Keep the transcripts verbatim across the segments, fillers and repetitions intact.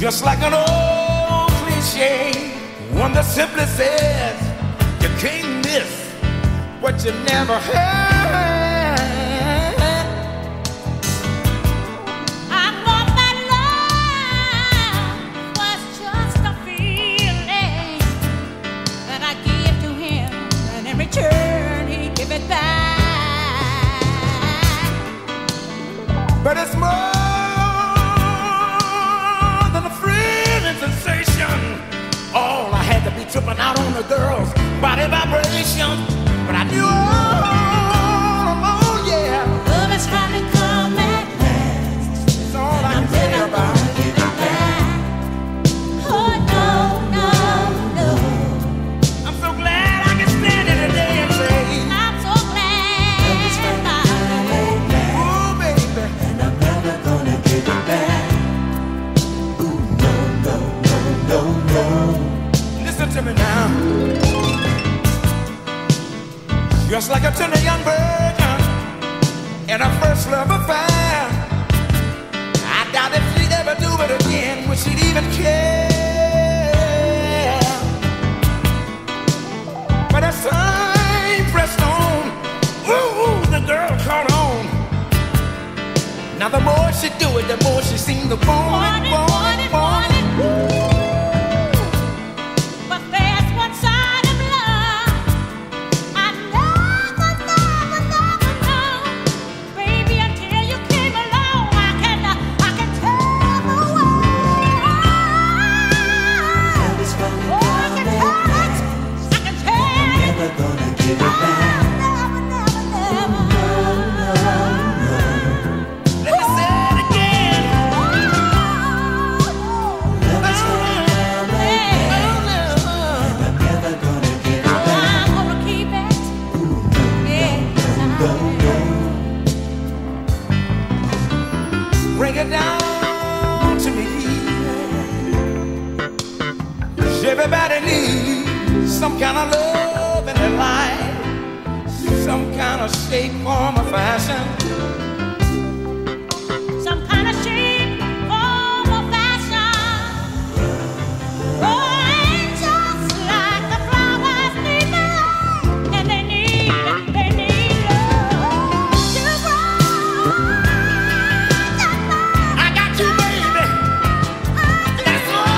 just like an old cliche, one that simply says you can't miss what you never heard. But it's more than a thrilling sensation. All I had to be tripping out on the girl's body vibration. But I knew all alone, yeah, love is trying to come at last. It's all and I can say about it. Oh no, no, no, I'm so glad I can stand it today and say I'm so glad. Love is trying to come at last. Oh baby, just like a tender young virgin in a first love affair, I doubt if she'd ever do it again. Would she even care? But as time pressed on, ooh, the girl caught on. Now the more she do it, the more she seemed to want it, want it, want it, want it. Everybody needs some kind of love in their life, some kind of shape, form, or fashion. Some kind of shape, form, or fashion. Oh, and just like the flowers, they bloom, and they need, they need love to grow. I got you, baby. That's all.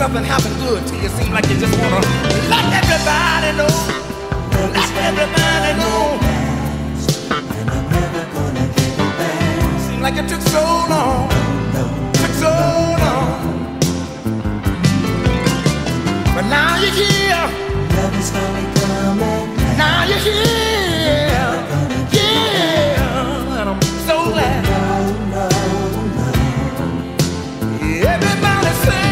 Something happened good to you, seem like you just wanna let everybody know, let everybody know. Seem like it took so long, took so long, but now you're here. Now you're here, yeah, and I'm so glad. Everybody say.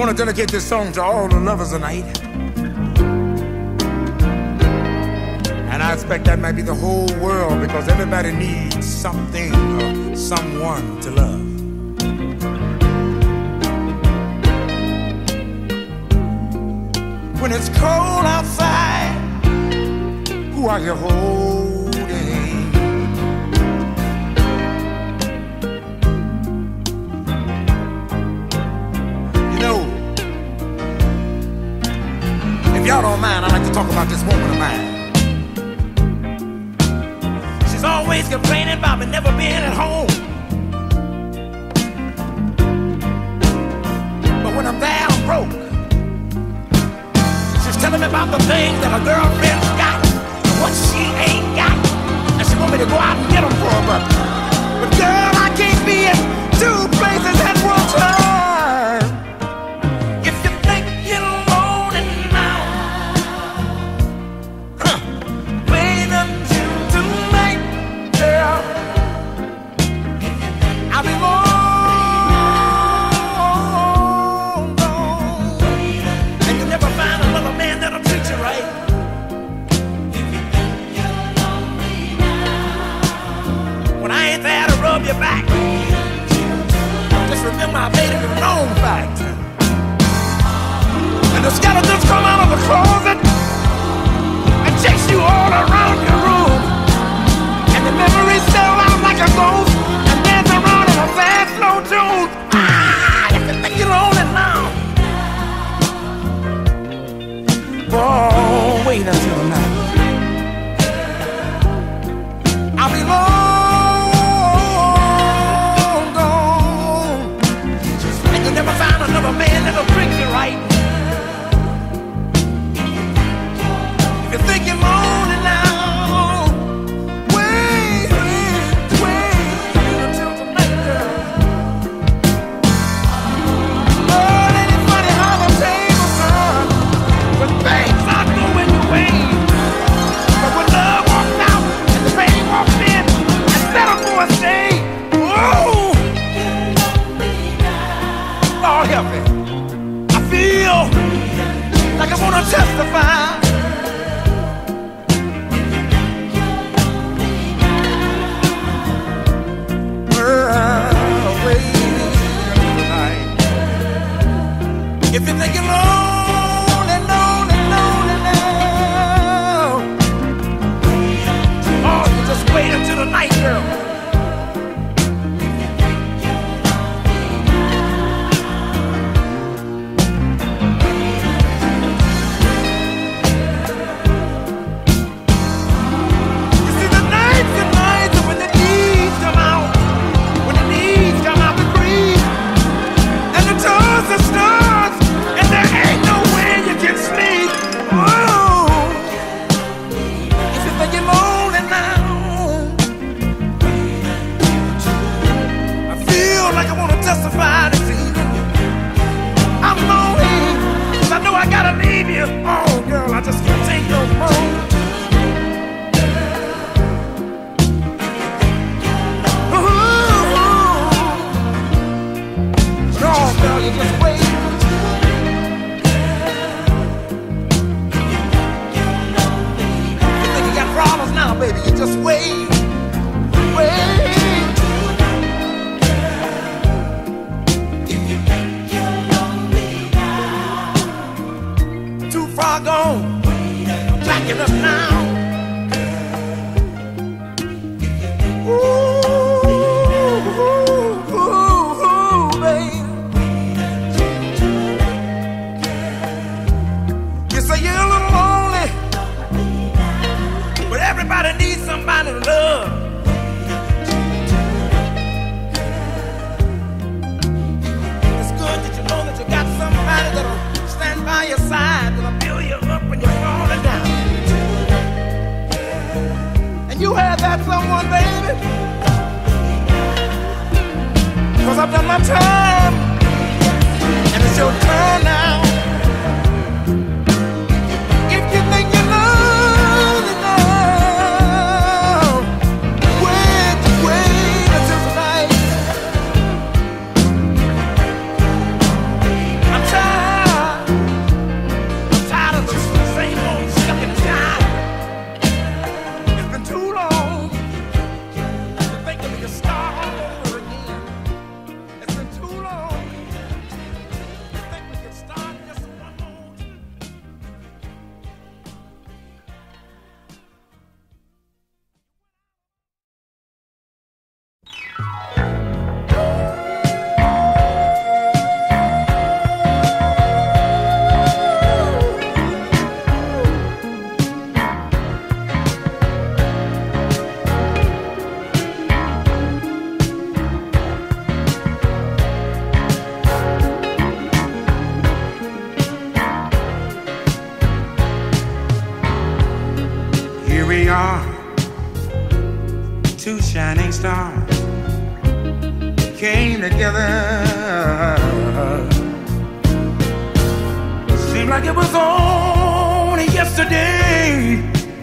want to dedicate this song to all the lovers tonight. And I expect that might be the whole world, because everybody needs something or someone to love. When it's cold outside, who are you holding? You know, if y'all don't mind, I'd like to talk about this woman of mine. She's always complaining about me never being at home. But when I'm down broke, telling me about the things that her girlfriend's got and what she ain't got, and she want me to go out and get them for her, but, but girl, I can't be in two places at one time. If you think you're alone and now, huh, wait until tonight, girl. I'll be more. Your back. Just remember, I made it a known fact. And the skeletons come out of the closet and chase you all around your room. And the memories sell out like a ghost and dance around in a fast slow tune. Ah, if you think you're lonely now, boy, wait until now. I'll be lonely. Time. two shining stars came together. Seemed like it was only yesterday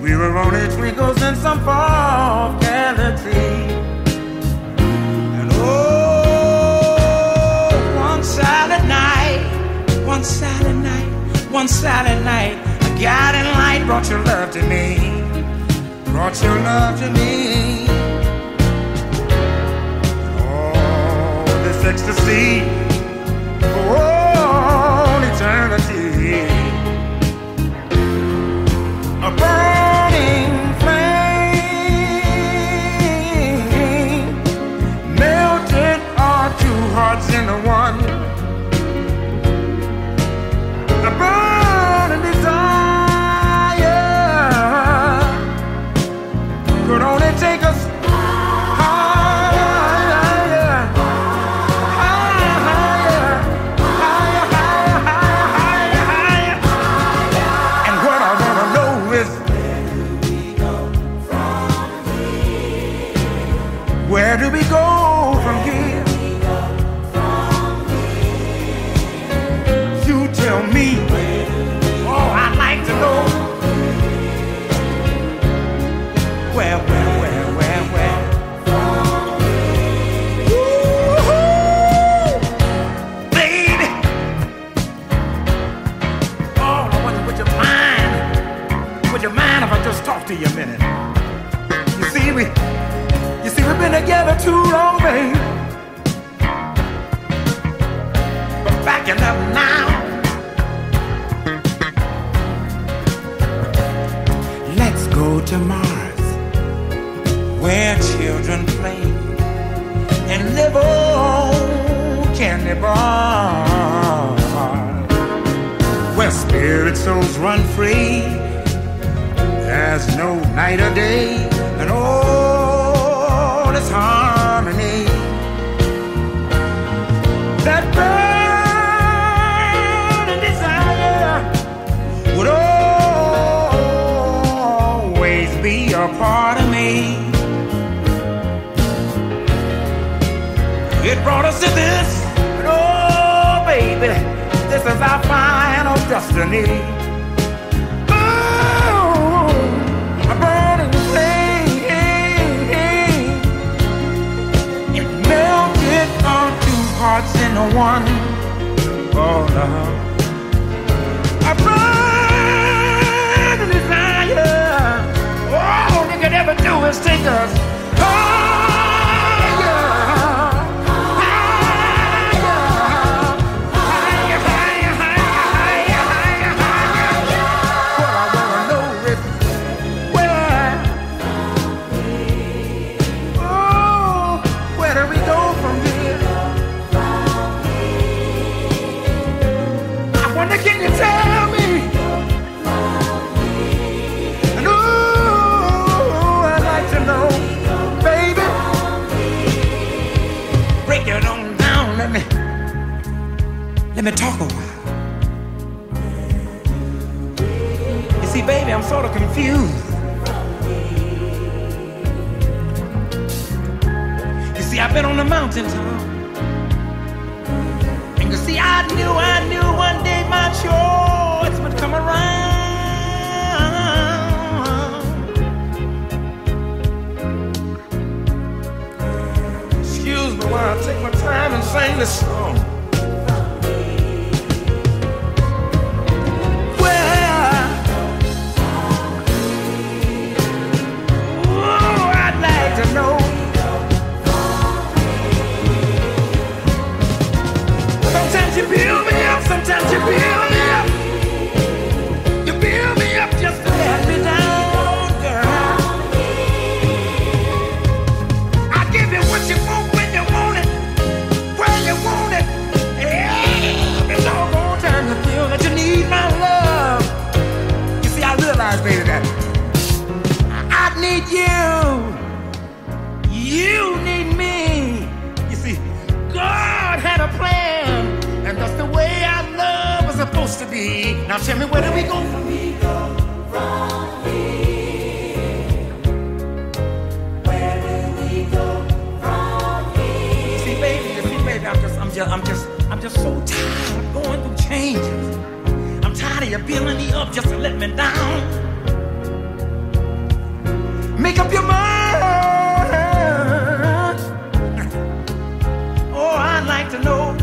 we were only twinkles in some fatality. And oh, one silent night, one silent night, one silent night, a guiding light brought your love to me, brought your love to me. Oh, this ecstasy for all eternity, a burning flame, melted our two hearts into one, the burning desire. Take us higher, higher, higher, higher, higher, higher, higher, higher. And what I wanna know is, where do we go from here? Where do we go from here? You tell me. Oh, I'd like to know. Where, where? To you a minute. You see we, you see we've been together too long, babe. But backing up now. Let's go to Mars, where children play and live old candy bars, where spirit souls run free. There's no night or day, and all is harmony. That burning desire would always be a part of me. It brought us to this, and oh baby, this is our final destiny. Hearts into one, oh love. I burn the desire. All we can ever do is take us higher, higher, higher, higher, higher, higher, higher. What I wanna know is where, oh, where do we go from here? Can you tell me? And ooh, I'd like to know, baby. Break it on down, let me, let me talk a while. You see, baby, I'm sort of confused. You see, I've been on the mountaintop. See, I knew, I knew one day my choice would come around. Excuse me while I take my time and sing this song. Well, oh, I'd like to know. You build me up, sometimes you build me up. You build me up just to let me down, girl. I give you what you want, when you want it, where you want it. Yeah, it's all gone time to feel that you need my love. You see, I realize, baby, that I need you. You need me. You see, God had a plan. That's the way our love was supposed to be. Now tell me, where do we go from here? Where do we go from here? Where do we just, I'm just, I'm just so tired of going through changes. I'm tired of you building me up just to let me down. Make up your mind. Oh, I'd like to know.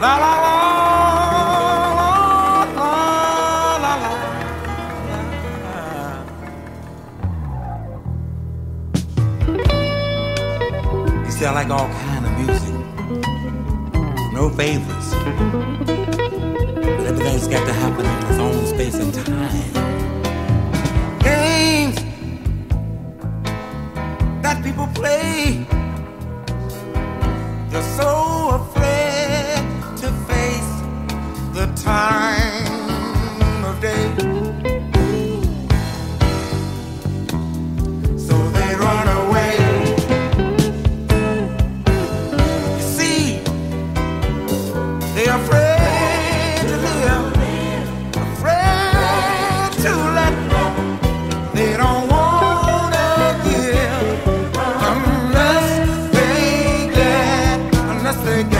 La la la la la la la. You sound like all kind of music, no favors, but everything's got to happen in its own space and time. Games that people play, they're so afraid to face the time of day, so they run away. You see, they're afraid to live, afraid to let go. They don't wanna give unless they get, unless they get.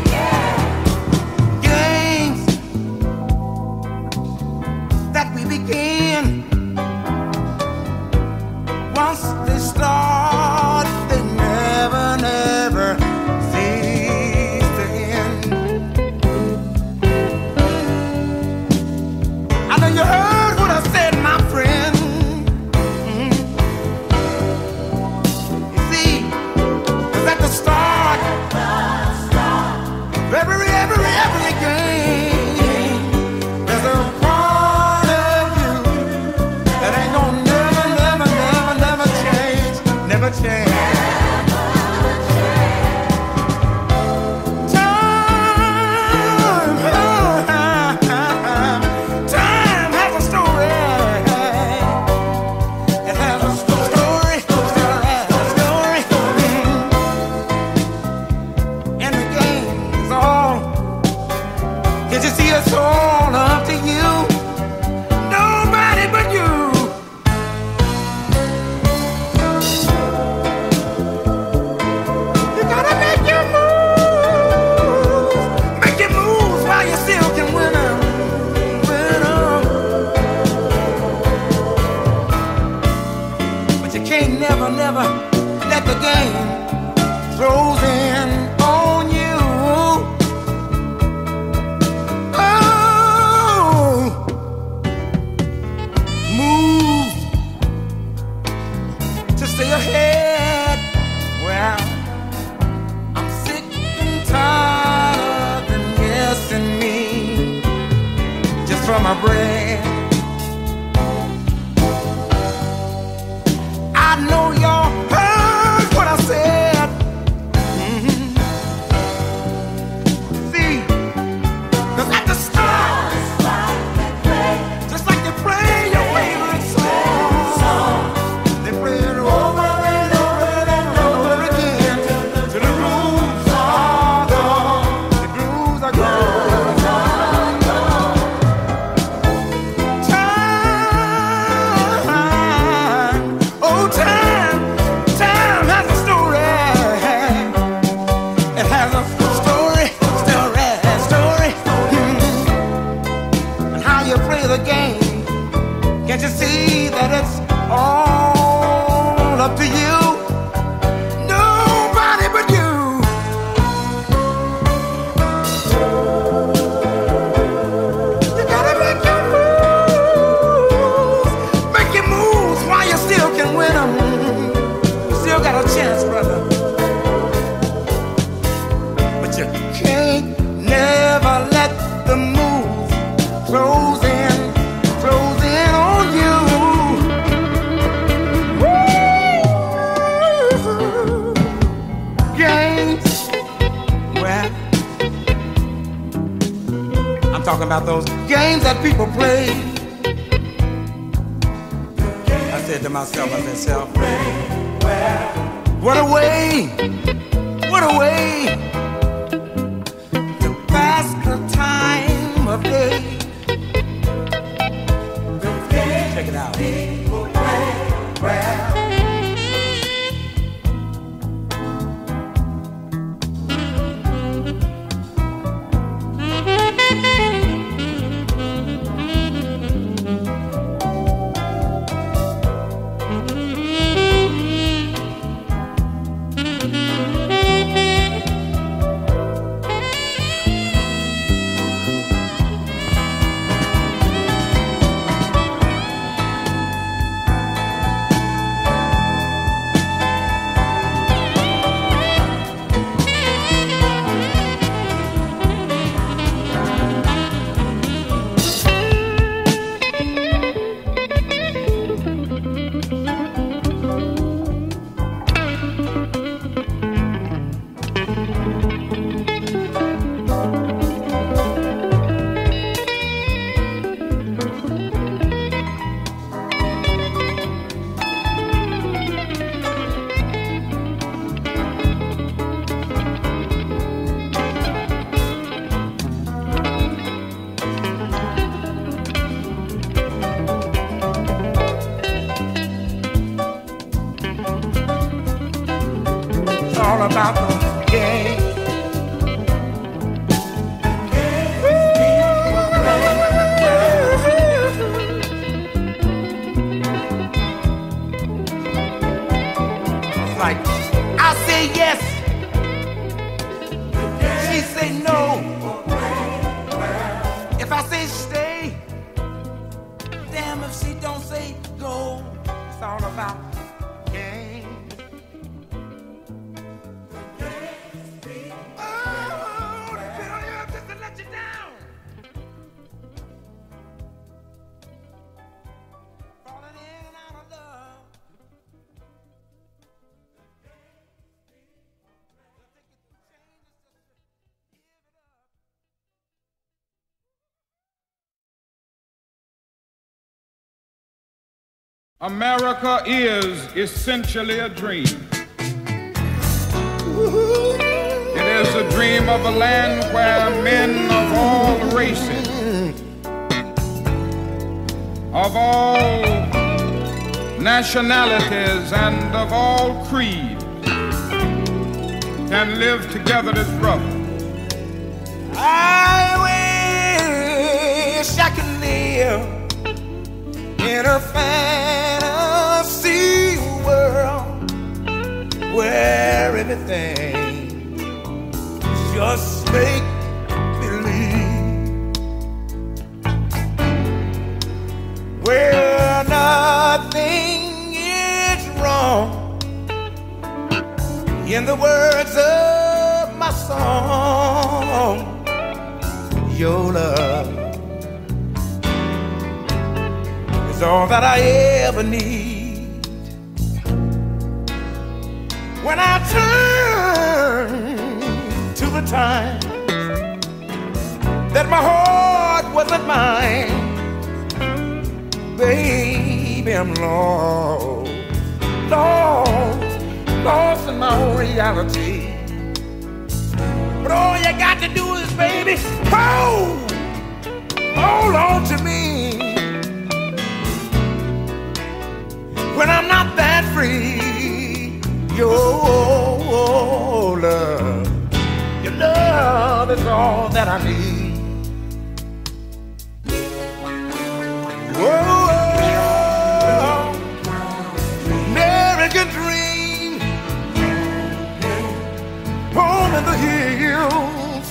Time still got a chance, brother. But you can't never let the moon close in, close in on you. Woo! Games. Well, I'm talking about those games that people play. I said to myself, I said, self, what a way, what a way to pass the time of day. Check it out. America is essentially a dream. It is a dream of a land where men of all races, of all nationalities, and of all creeds can live together as brothers. I wish I could live in a family where everything just make believe, where nothing is wrong, in the words of my song, your love is all that I ever need. When I turn to the time that my heart wasn't mine, baby, I'm lost, lost, lost in my own reality. But all you got to do is, baby, hold, hold on to me. When I'm not that free, your love, your love is all that I need. Oh, American dream, home in the hills,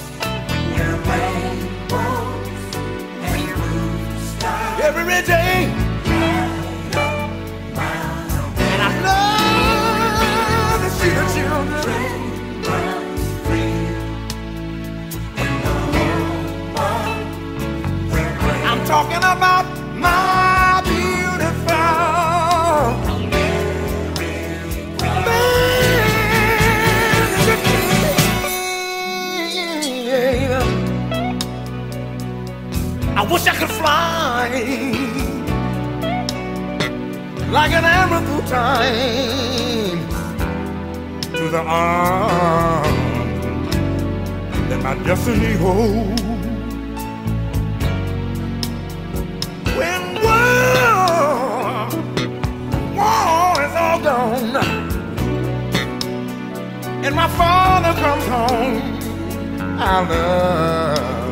where rainbows and blue skies every day. And I love. flying like an arrow time to the arm that my destiny holds. When war, war is all gone, and my father comes home, our love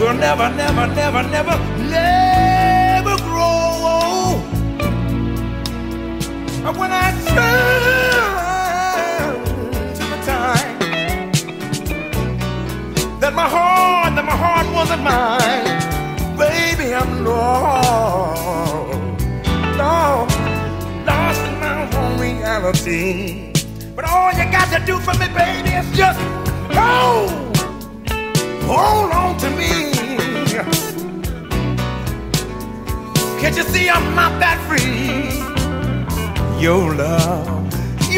will never, never, never, never, never grow. But when I turn to the time that my heart, that my heart wasn't mine, baby, I'm lost, lost, lost in my own reality. But all you got to do for me, baby, is just hold, hold on to me. Can't you see I'm not that free? Your love,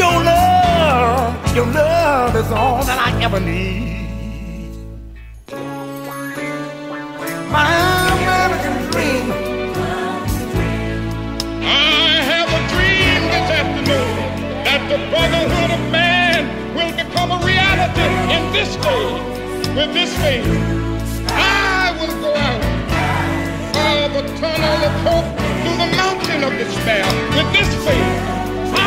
your love, your love is all that I ever need. My the brotherhood of man will become a reality in this day, with this faith. I will go out of a tunnel of hope through the mountain of despair. With this faith,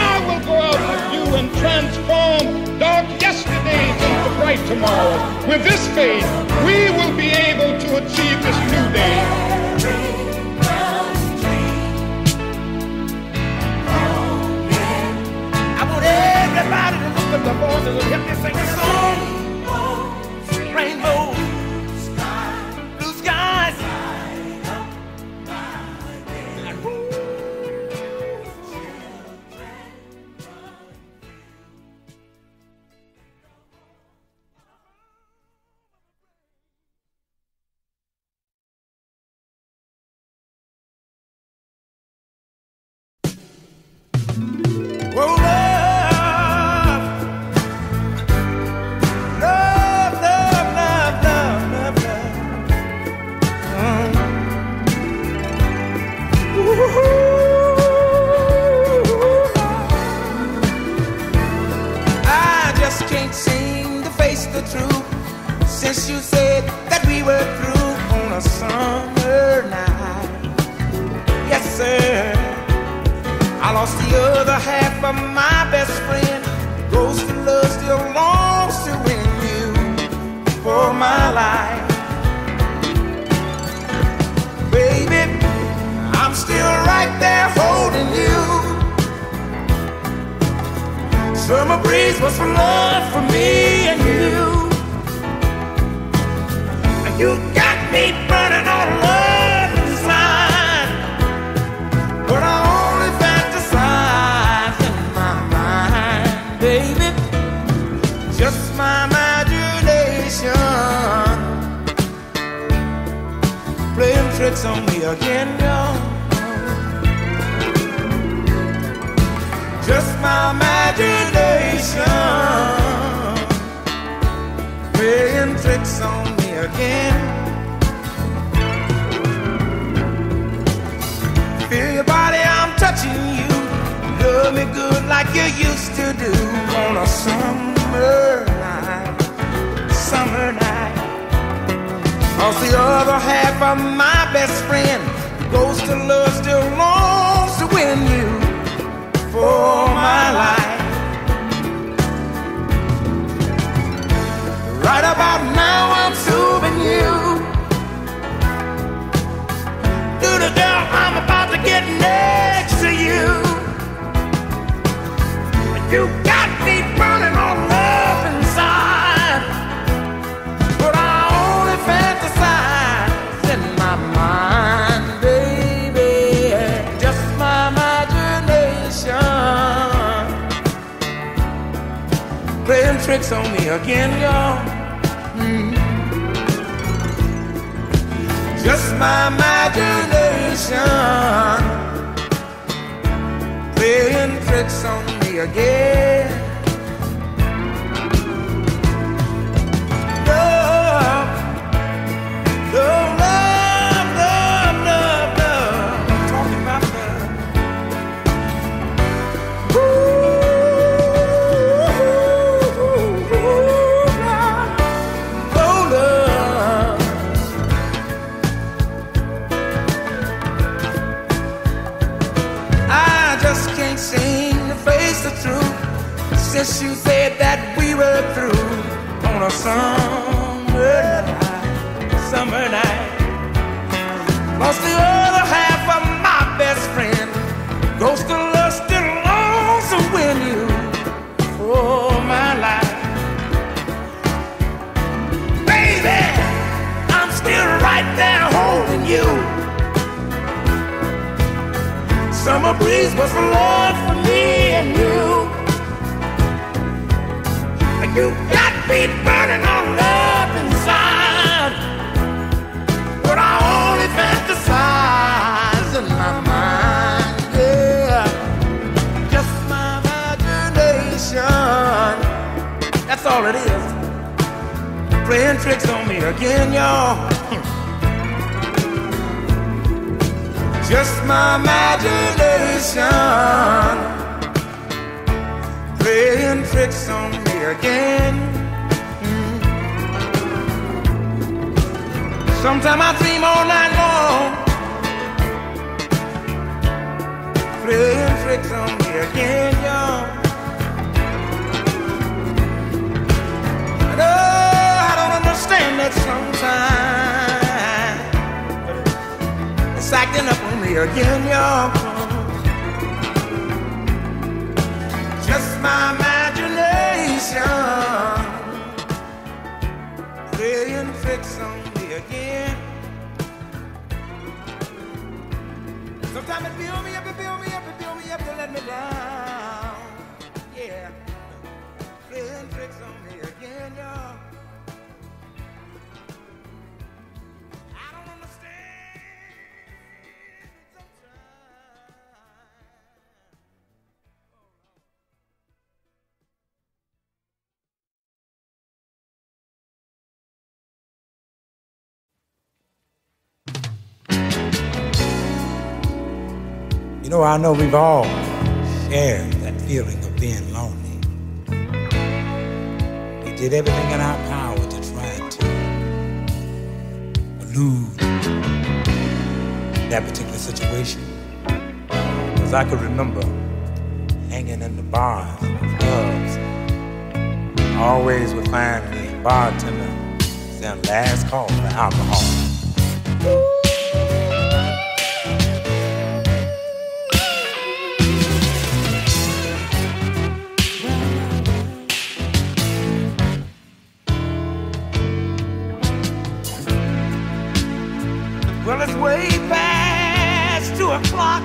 I will go out with you and transform dark yesterdays into bright tomorrows. With this faith, we will be able to achieve this new day. Everybody to look at the voices and help me sing a song. Rainbow, rainbow, sky, blue skies. And love, true since you said that we were through on a summer night, summer night. Lost the other half of my best friend, ghost of lust and lost when you, oh my life. Baby, I'm still right there holding you. Summer breeze was the Lord for me and you. You got me burning on love inside, but I only fantasize in my mind, yeah. Just my imagination, that's all it is. Playing tricks on me again, y'all. Just my imagination playing tricks on me again. Mm. Sometimes I dream all night long, playing tricks on me again, y'all. And oh, I don't understand that sometimes it's acting up on me again, y'all. Just my imagination playing tricks on me again. Sometimes it builds me up, it builds me up, it builds me up to let me down. Yeah, playing tricks on me again, y'all. You know, I know we've all shared that feeling of being lonely. We did everything in our power to try to elude that particular situation. Because I could remember hanging in the bars and clubs. I always would find the bartender saying, last call for alcohol. Well, it's way past two o'clock.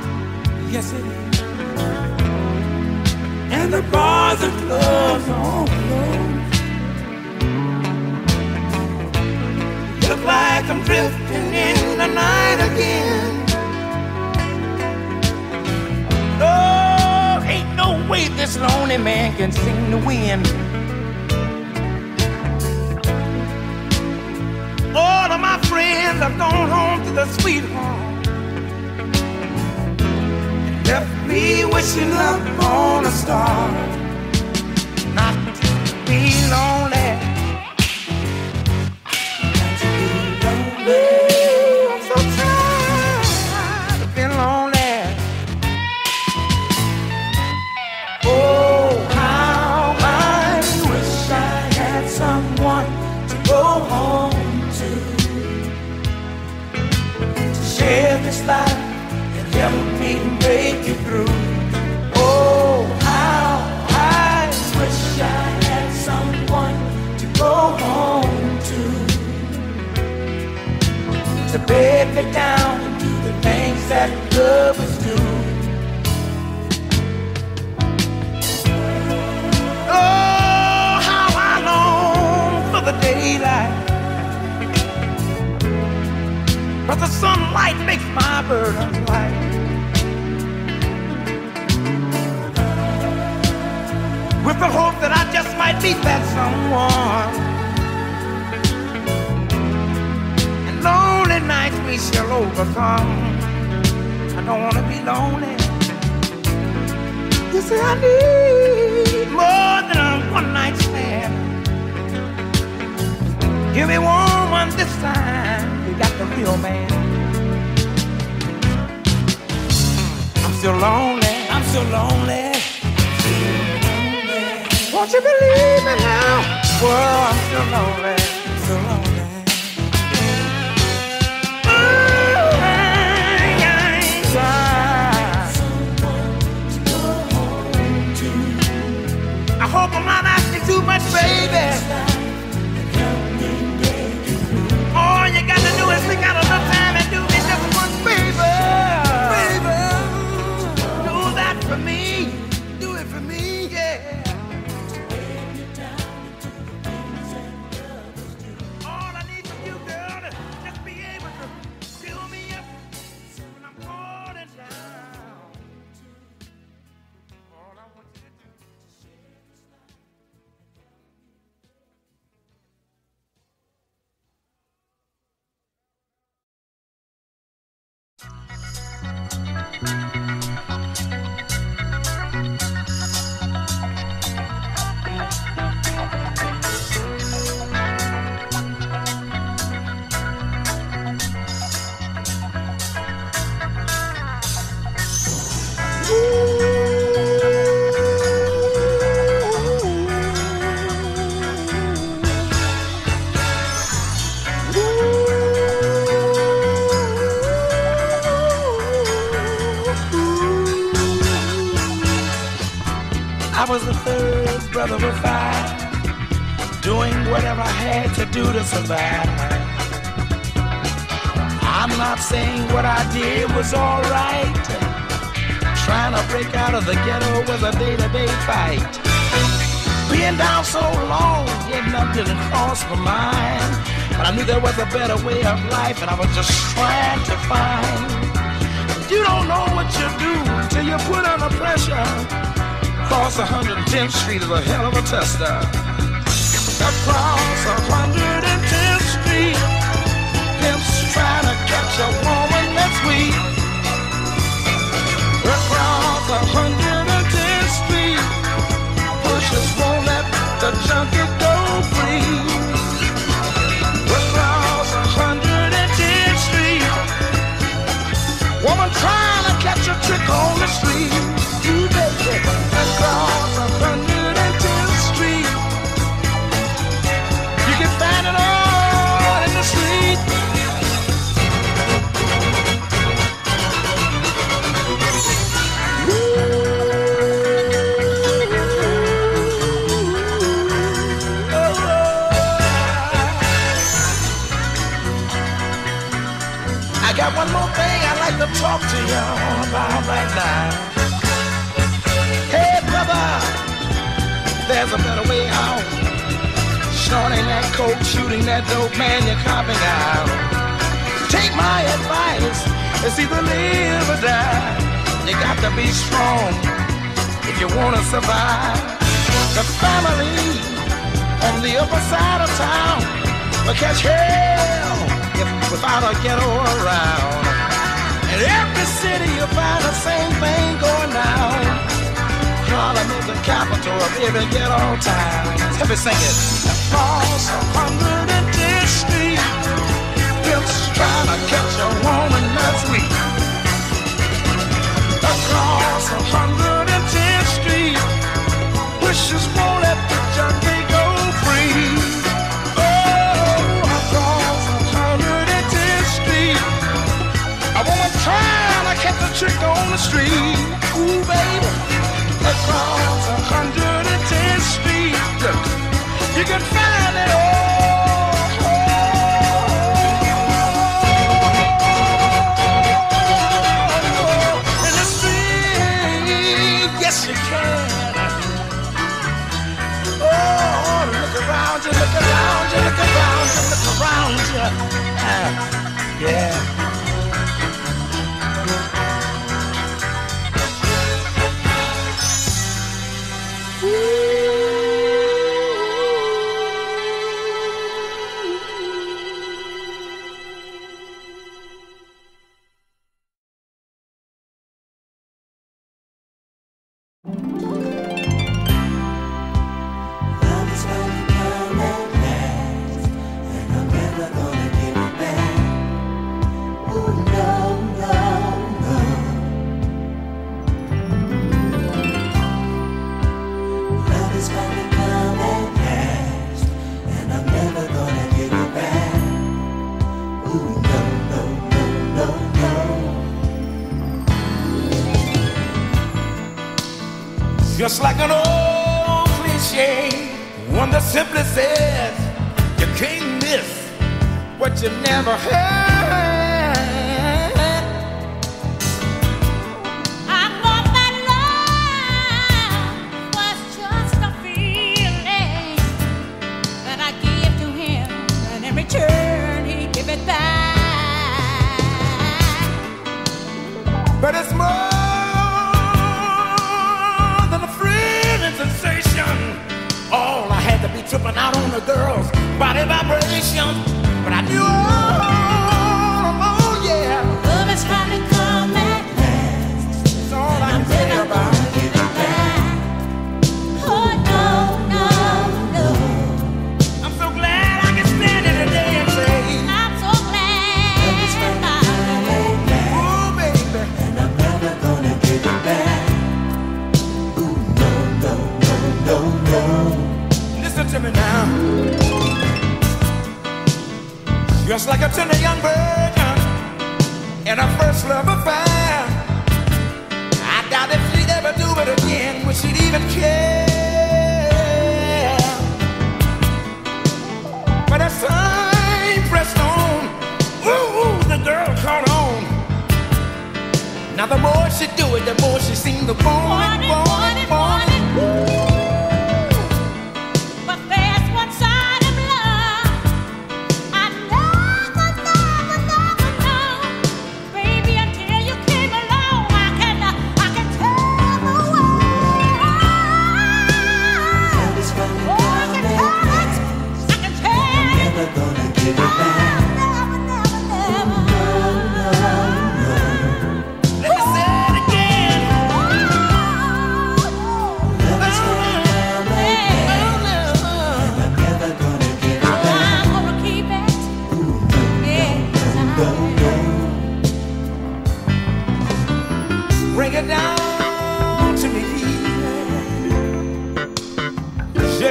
Yes, it is. And the bars and clubs are all closed. Look like I'm drifting in the night again. Oh, ain't no way this lonely man can sing the wind. All of my friends have gone home to the sweet home, left me wishing up on a star, not to be lonely, not to be lonely. I'm so tired of being lonely. Oh, how I wish I had someone to go home. Share this life and help me make it through. Oh, how I wish I had someone to go home to, to bed me down and do the things that lovers do. Oh, how I long for the daylight, but the sunlight makes my burden light. With the hope that I just might meet that someone, and lonely nights we shall overcome. I don't want to be lonely. You see, I need more than a one night stand. Give me one, one this time. You got the real man. I'm still lonely, I'm still lonely. Won't you believe me now? Whoa, I'm so lonely, so lonely. Ooh, I ain't got someone to go home to. I hope I'm not asking too much, baby. All you got to do is pick out enough time and do me just one favor. Baby, do that for me. Do it for me, yeah. I'm not saying what I did was alright. Trying to break out of the ghetto was a day-to-day fight. Being down so long, getting up didn't cross my mind. But I knew there was a better way of life, and I was just trying to find. You don't know what you do till you put under pressure. Cross one hundred tenth street is a hell of a tester. Across one hundred tenth street, pimps trying to catch a woman that's weak. Across one hundred tenth street, pushers won't let the junkie go free. Across one hundred tenth street, woman trying to catch a trick on the street. You baby, across one hundred tenth street. One more thing I'd like to talk to you about right now. Hey brother, there's a better way out. Snorting that coke, shooting that dope, man, you're copping out. Take my advice, it's either live or die. You got to be strong if you want to survive. The family on the upper side of town will catch hell without a ghetto around. In every city you'll find the same thing going down. Harlem is the capital of every ghetto town. Let me sing it. Across one hundred tenth street, pimps trying to catch a woman that's weak. Across one hundred tenth street, wishes won't let the junkie go free. Kept a trick on the street, ooh baby. Across one hundred tenth street, you can find it all. In the street, yes you can. Oh, look around you, look around you, look around you, look around you. Ah, yeah. just like an old cliche, one that simply says you can't miss what you never had. I thought that love was just a feeling that I gave to him, and in return he gave it back. But it's more sensation. All I had to be tripping out on the girl's body vibration, but I knew all along, yeah, love is trying to come at last. It's all I can say about it. Oh no, no, no, I'm so glad I can stand it today and say I'm so glad. Love is trying to come at last. Oh baby, and I'm never gonna get it back. Listen to me now. Just like a tender young virgin in a first love affair, I doubt if she'd ever do it again. Would she even care? But as time pressed on, ooh, the girl caught on. Now the more she do it, the more she seemed to want it, want it, want it, want it.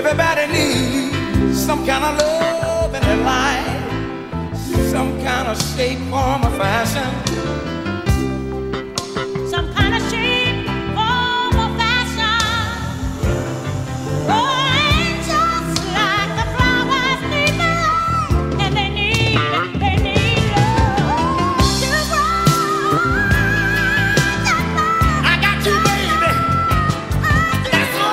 Everybody needs some kind of love in their life, some kind of shape, form, or fashion. Some kind of shape, form, or fashion. Oh, it's just like the flowers need the light, and they need, they need love to grow. I got you, baby. That's all.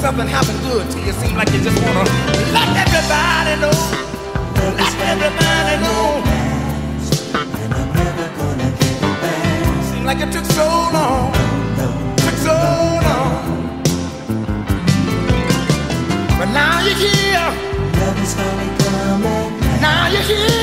Something happened good to you, seem like you just wanna let everybody know, let everybody know. Seem like it took so long, took so long, but now you're here. Now you're here.